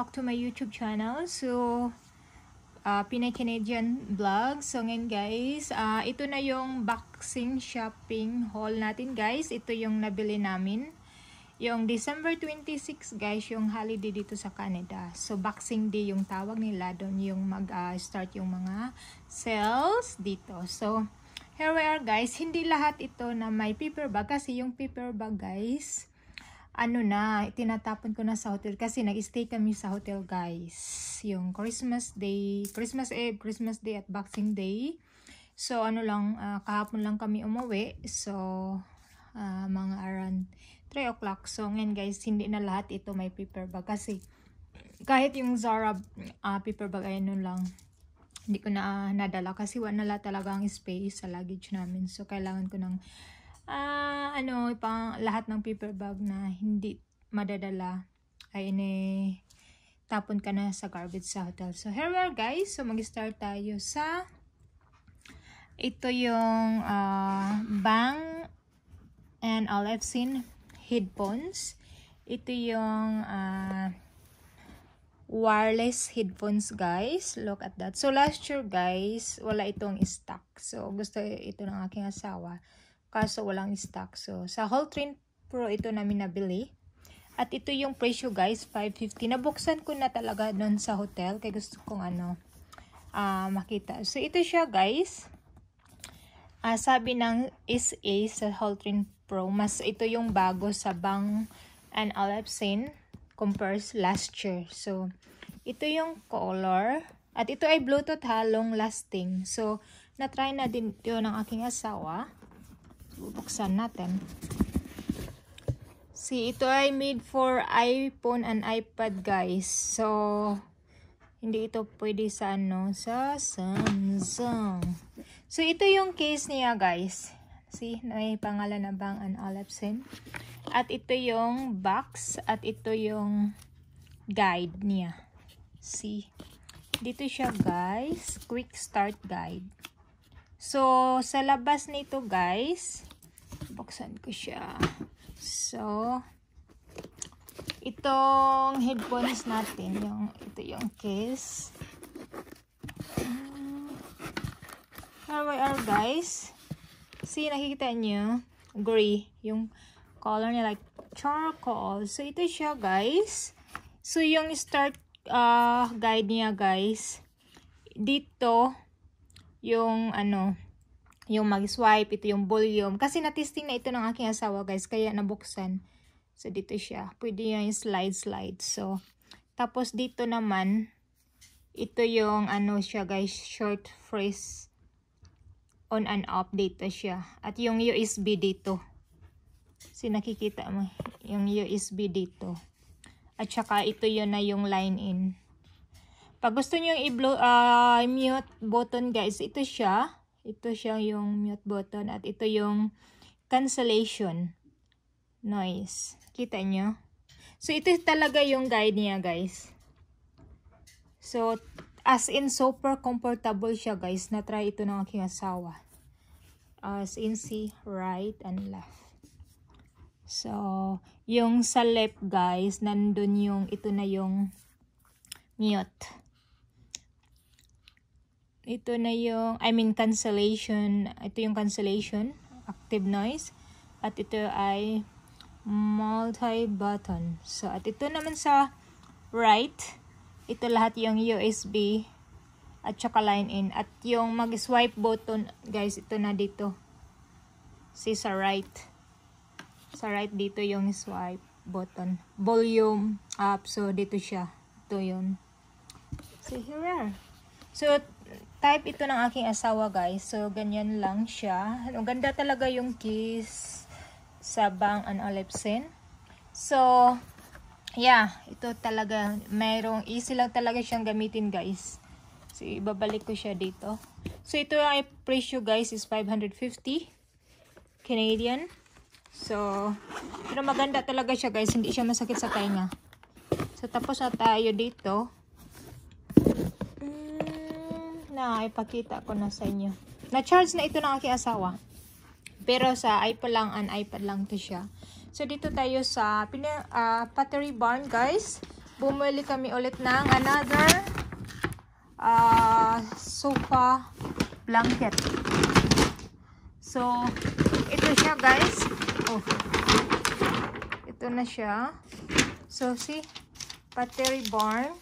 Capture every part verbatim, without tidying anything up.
back to my YouTube channel. So, uh, PinayCanadian Vlog. So, ngayon guys, uh, ito na yung boxing shopping haul natin guys. Ito yung nabili namin. Yung December twenty-six guys, yung holiday dito sa Canada. So, Boxing Day yung tawag nila. Doon yung mag-start uh, yung mga sales dito. So, here we are guys, hindi lahat ito na may paper bag kasi yung paper bag guys, ano na, tinatapon ko na sa hotel kasi nag-stay kami sa hotel guys. Yung Christmas Day, Christmas Eve, Christmas Day at Boxing Day. So ano lang, uh, kahapon lang kami umuwi. So uh, mga around three o'clock. So ngayon guys, hindi na lahat ito may paper bag kasi kahit yung Zara uh, paper bag ay nun lang. Hindi ko na uh, nadala kasi wala talaga ang space sa luggage namin. So, kailangan ko ng uh, ano, pang lahat ng paper bag na hindi madadala ay tapon ka na sa garbage sa hotel. So, here we are guys. So, mag-start tayo sa ito yung uh, Bang and Olufsen headphones. Ito yung uh, wireless headphones guys, look at that. So last year guys, wala itong stock, so gusto ito ng aking asawa kaso walang stock. So sa Haltrain Pro ito namin nabili at ito yung presyo guys, five fifty. Nabuksan ko na talaga doon sa hotel kaya gusto kong ano uh, makita. So ito siya guys, uh, sabi ng S A sa Haltrain Pro mas ito yung bago sa Bang and Olufsen compares last year. So, ito yung color. At ito ay Bluetooth ha, long lasting. So, na-try na din ito ng aking asawa. Bubuksan natin. See, ito ay made for iPhone and iPad guys. So, hindi ito pwede sa ano, sa Samsung. So, ito yung case niya guys. See, may pangalan na Bang and Olufsen. At ito yung box. At ito yung guide niya. See? Dito siya guys. Quick start guide. So, sa labas nito guys. Buksan ko siya. So, itong headphones natin. Yung, ito yung case. Here we are guys. See, nakikita nyo? Gray. Yung color niya like charcoal. So, ito siya guys. So, yung start uh, guide niya guys. Dito, yung ano, yung mag-swipe, ito yung volume. Kasi na-testing na ito ng aking asawa guys. Kaya nabuksan. So, dito siya. Pwede yung slide-slide. So, tapos dito naman, ito yung ano siya guys, short phrase on and off dito siya. At yung U S B dito. So, nakikita mo yung U S B dito. At saka, ito yun na yung line in. Pag gusto nyo yung i-blow, uh, mute button, guys, ito siya. Ito siya yung mute button. At ito yung cancellation noise. Kita nyo? So, ito talaga yung guide niya, guys. So, as in, super comfortable siya, guys. Na-try ito ng aking asawa. As in, see, right and left. So, yung sa left guys, nandun yung, ito na yung mute. Ito na yung, I mean cancellation, ito yung cancellation, active noise. At ito ay multi-button. So, at ito naman sa right, ito lahat yung U S B at saka line in. At yung mag-swipe button guys, ito na dito. See sa right. Sa right dito yung swipe button. Volume up. So, dito siya. Ito yun. So, here we are. So, type ito ng aking asawa, guys. So, ganyan lang siya. Ang ganda talaga yung keys sa Bang and Olufsen. So, yeah. Ito talaga, mayroong easy lang talaga siyang gamitin, guys. So, ibabalik ko siya dito. So, ito yung presyo, guys, is five hundred fifty Canadian. So, pero maganda talaga siya guys. Hindi siya masakit sa tainga. So, tapos na tayo dito. Mm, na, ipakita ko na sa inyo. Na-charge na ito ng aking asawa. Pero sa iPhone lang, an iPad lang to siya. So, dito tayo sa Pina, uh, Pottery Barn guys. bumili kami ulit ng another uh, sofa blanket. So, ito siya guys. Oh. Ito na siya. So, si Pottery Barn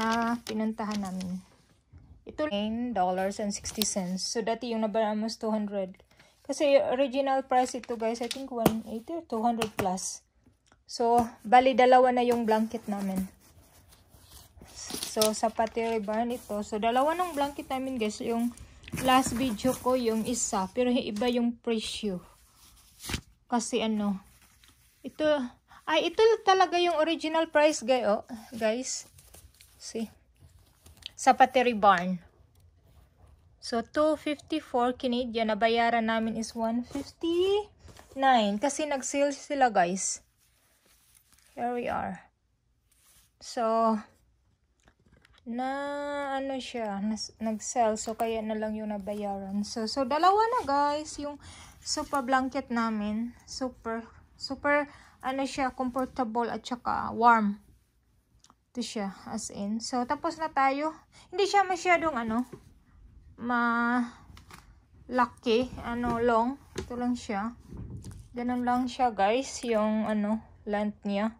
na pinuntahan namin. Ito nine dollars and sixty cents. So, dati yung nabaran almost two hundred. Kasi original price ito guys, I think one eighty or two hundred plus. So, bali dalawa na yung blanket namin. So, sa Pottery Barn ito. So, dalawa ng blanket namin guys. Yung last video ko, yung isa. Pero iba yung presyo. Kasi ano, ito, ay ito talaga yung original price guys. Oh, guys. See? Sa Pottery Barn. So, two fifty-four Canadian. Nabayaran namin is one fifty-nine. Kasi nag-sale sila, guys. Here we are. So, na, ano siya, nag-sale. So, kaya na lang yung nabayaran. So, so dalawa na, guys, yung super blanket namin. Super, super, ano siya, comfortable at saka warm. Ito siya, as in. So, tapos na tayo. Hindi siya masyadong, ano, ma-laki, ano, long. Ito lang siya. Ganun lang siya, guys, yung, ano, length niya.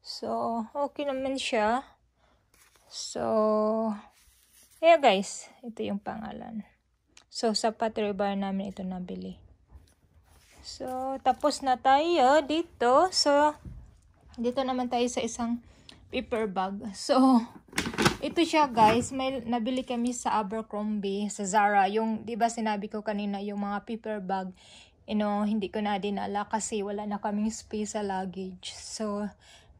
So, okay naman siya. So, yeah, guys. Ito yung pangalan. So, sa Pottery Barn namin ito nabili. So, tapos na tayo dito. So, dito naman tayo sa isang paper bag. So, ito siya guys. May nabili kami sa Abercrombie, sa Zara. Yung, di ba sinabi ko kanina, yung mga paper bag, you know, hindi ko na dinala kasi wala na kaming space sa luggage. So,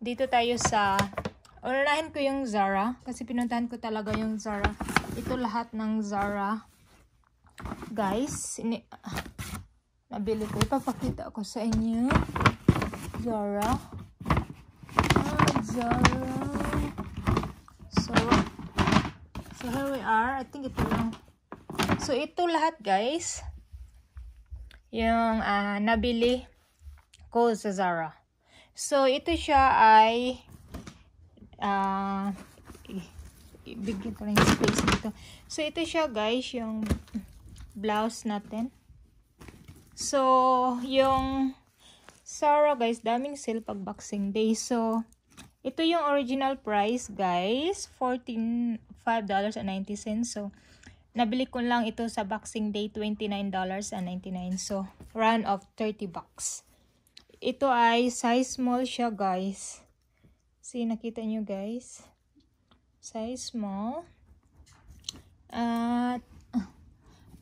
dito tayo sa, unahin ko yung Zara. Kasi pinuntahan ko talaga yung Zara. Ito lahat ng Zara. Guys, ini, ah, nabili ko. Ipapakita ko sa inyo. Zara. Zara. So, so here we are. I think ito lang. So, ito lahat, guys. Yung uh, nabili ko sa Zara. So, ito siya ay uh, ibigyan ko lang yung space dito. So, ito siya, guys, yung blouse natin. So, yung Zara, guys, daming sale pag Boxing Day. So, ito yung original price, guys. forty-five dollars and ninety cents. So, nabili ko lang ito sa Boxing Day, twenty-nine dollars and ninety-nine cents. So, round of thirty bucks. Ito ay size small siya, guys. See, nakita nyo, guys. Size small. At,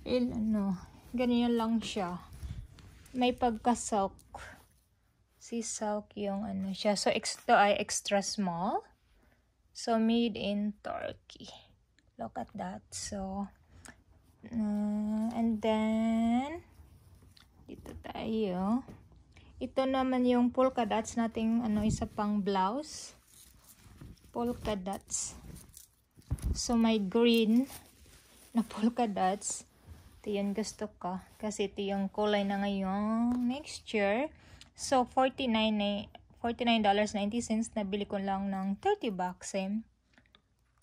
il, ano, ganyan lang siya. May pagkasok. Si silk yung ano siya. So, ito ay extra small. So, made in Turkey. Look at that. So, uh, and then, dito tayo. Ito naman yung polka dots nating ano, isa pang blouse. Polka dots. So, may green na polka dots. Ito yun gusto ko. Kasi ito yung kulay na ngayong next year. So, forty-nine dollars and ninety cents. Nabili ko lang ng thirty bucks. Eh.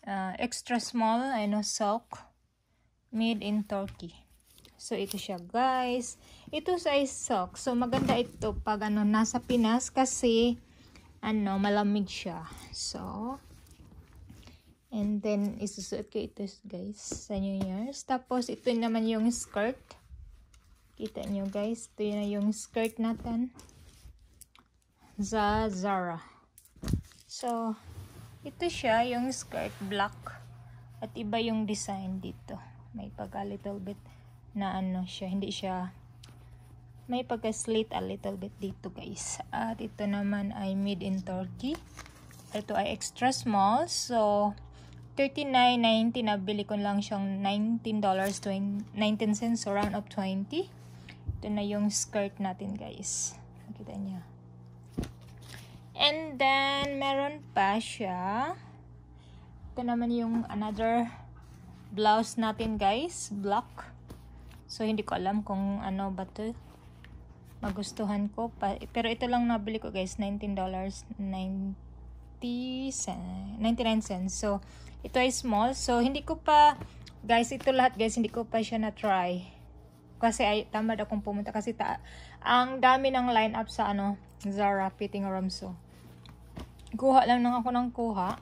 Uh, extra small, ano, sock. Made in Turkey. So, ito siya, guys. Ito size sock. So, maganda ito pag, ano, nasa Pinas kasi, ano, malamig siya. So, and then, isusuot ko ito, guys, sa New Year's. Tapos, ito naman yung skirt. Kita nyo, guys. Ito yun na yung skirt natin. Za Zara. So, ito siya, yung skirt, black. At iba yung design dito. May pagka little bit na ano siya. Hindi siya, may pagka slit a little bit dito, guys. At ito naman ay made in Turkey. Ito ay extra small. So, thirty-nine ninety. Nabili ko lang siyang nineteen dollars and nineteen cents. So, round up twenty. Ito na yung skirt natin, guys. Nakita niya. And then, meron pa siya. Ito naman yung another blouse natin, guys. Black. So, hindi ko alam kung ano ba ito. Magustuhan ko. Pa. Pero ito lang nabili ko, guys. nineteen dollars and ninety cents. ninety cents, ninety-nine cents. So, ito ay small. So, hindi ko pa, guys, ito lahat, guys, hindi ko pa siya na-try. Kasi ay, tamad akong pumunta. Kasi ta ang dami ng line-up sa, ano, Zara, fitting room. So, kuha lang nang ako ng kuha.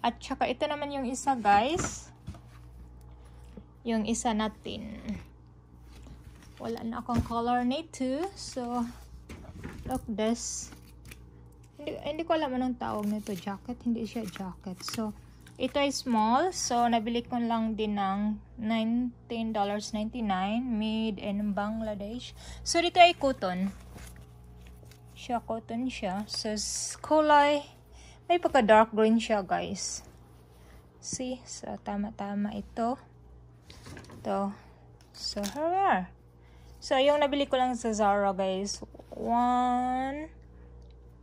At saka, ito naman yung isa, guys. Yung isa natin. Wala na akong color nito. So, look this. Hindi, hindi ko alam anong tawag nito. Jacket. Hindi siya jacket. So, ito ay small. So, nabili ko lang din ng nineteen ninety-nine. Made in Bangladesh. So, dito ay cotton. Siya, cotton siya. So, kulay. May pagka dark green siya, guys. See? So, tama-tama ito. Ito. So, here. So, yung nabili ko lang sa Zara, guys. one,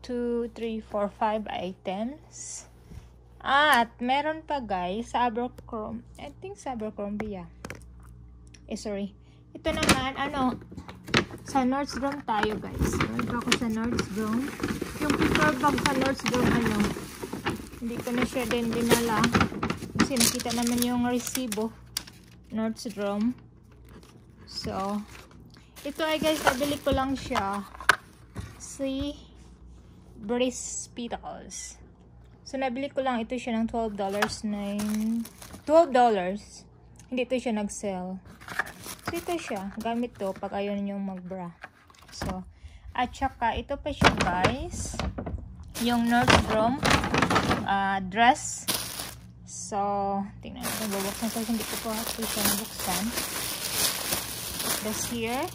two, three, four, five items. At, meron pa, guys, sa Abercrombie. I think sa Abercrombie, yeah. Eh, sorry. Ito naman, ano, sa Nordstrom tayo, guys. Meron pa ako sa Nordstrom. Yung paper bag sa Nordstrom, ano, hindi ko na siya din dinala. Kasi nakita naman yung resibo. Nordstrom. So, ito ay guys, nabili ko lang siya. See? Breast petals. So, nabili ko lang ito siya ng twelve dollars. Hindi ito siya nag-sell. So, ito siya. Gamit to pag ayaw ninyong mag-bra. So, at saka, ito pa siya guys. Yung Nordstrom uh, dress. So, tingnan natin. Babuksan ko. Hindi ko po ito siya nabuksan. This here.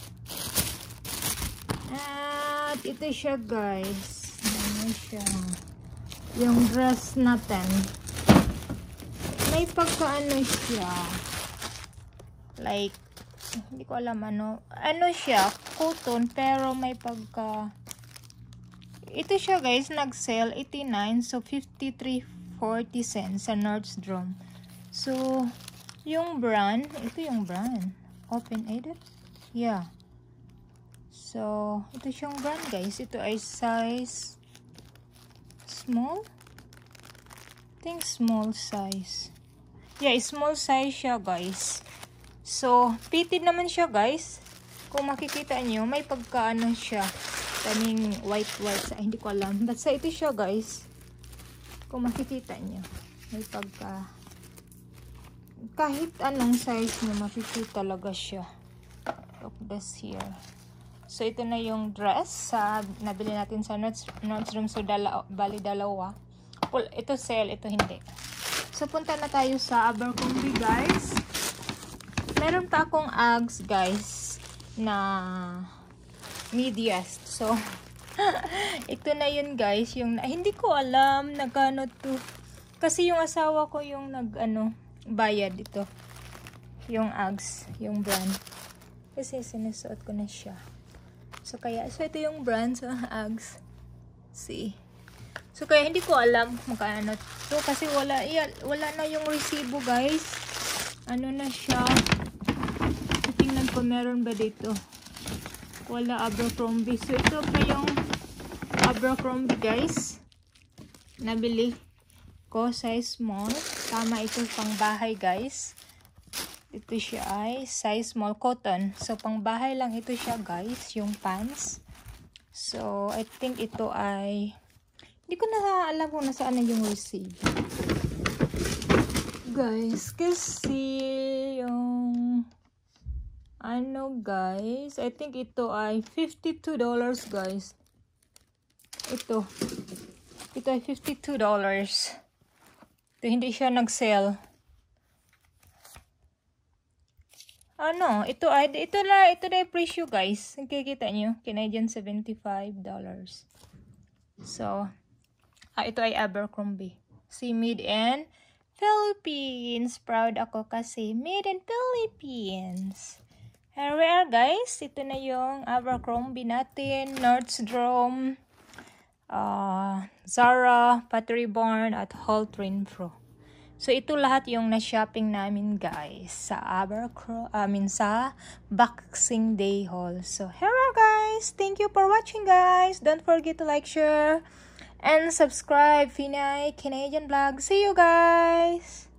At ito siya guys. Ano siya? Yung dress natin. May pagkaano siya. Like, hindi ko alam ano. Ano siya? Cotton. Pero may pagka... Ito siya guys. Nag-sale eighty-nine. So, fifty-three forty cents sa Nordstrom. So, yung brand. Ito yung brand. Open-ended? Yeah. So, ito siyang brand guys. Ito ay size small. I think small size. Yeah, small size siya guys. So, fitted naman siya guys. Kung makikita nyo, may pagkaano siya. Kaming white white. Ay, hindi ko alam. But sa ito siya guys. Kung makikita nyo, may pagka... Kahit anong size nyo, makikita talaga siya. Look this here. So, ito na yung dress sa uh, nabili natin sa Nordstrom. So, dala, bali dalawa. Well, ito sale, ito hindi. So, punta na tayo sa Abercrombie, guys. Meron pa akong Uggs, guys, na medias. So, ito na yun, guys. Yung, hindi ko alam na gano'n to. Kasi yung asawa ko yung nag, ano, bayad ito. Yung Uggs, yung brand. Kasi sinusuot ko na siya. So, kaya, so, ito yung brand sa Uggs. See? So, kaya, hindi ko alam kung magkano. So, kasi wala, yeah, wala na yung resibo, guys. Ano na siya? Tingnan ko, meron ba dito? Wala Abercrombie. So, ito pa yung Abercrombie, guys. Nabili ko, size small. Tama, ito pang bahay, guys. Ito siya ay size small cotton. So, pang bahay lang ito siya, guys. Yung pants. So, I think ito ay... Hindi ko na alam kung nasaan na yung receipt. Guys, kasi yung... Ano, guys? I think ito ay fifty-two dollars, guys. Ito. Ito ay fifty-two dollars. Ito, hindi siya nag-sell. Ano, ito ay ito na ito na presyo guys. Nakikita niyo, Canadian seventy-five dollars. So, ah, ito ay Abercrombie. See, made in Philippines. Proud ako kasi made in Philippines. Here we are guys. Ito na yung Abercrombie natin, Nordstrom, uh, Zara, Pottery Barn at Haltrain Pro. So, ito lahat yung na-shopping namin, guys, sa Abercrombie, I mean, sa Boxing Day haul. So, here are, guys. Thank you for watching, guys. Don't forget to like, share, and subscribe PinayCanadian Vlog. See you guys.